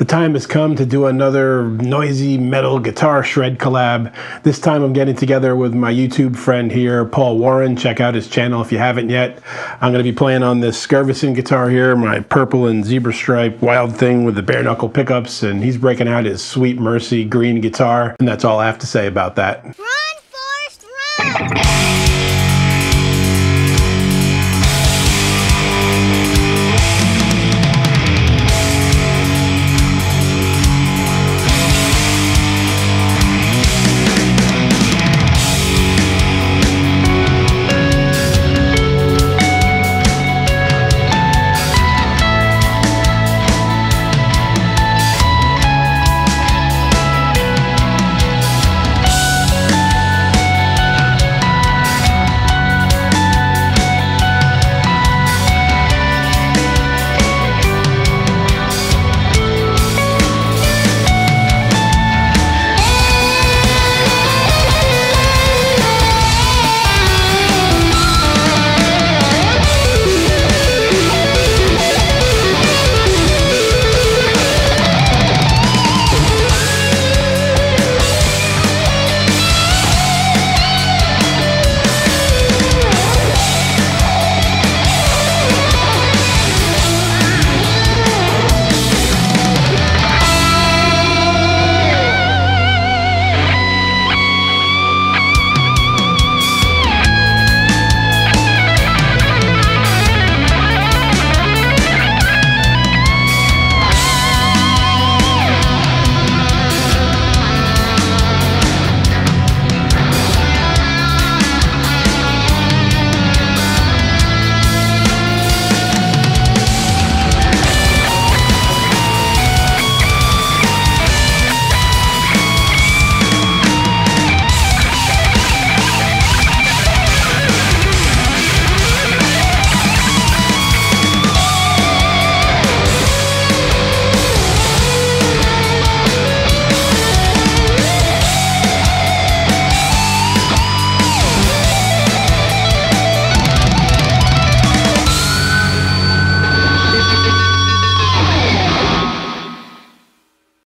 The time has come to do another noisy metal guitar shred collab. This time I'm getting together with my YouTube friend here, Paul Warren. Check out his channel if you haven't yet. I'm going to be playing on this Skirvison guitar here, my purple and zebra stripe wild thing with the bare knuckle pickups, and he's breaking out his Sweet Mercy green guitar, and that's all I have to say about that. Run, Forrest, run!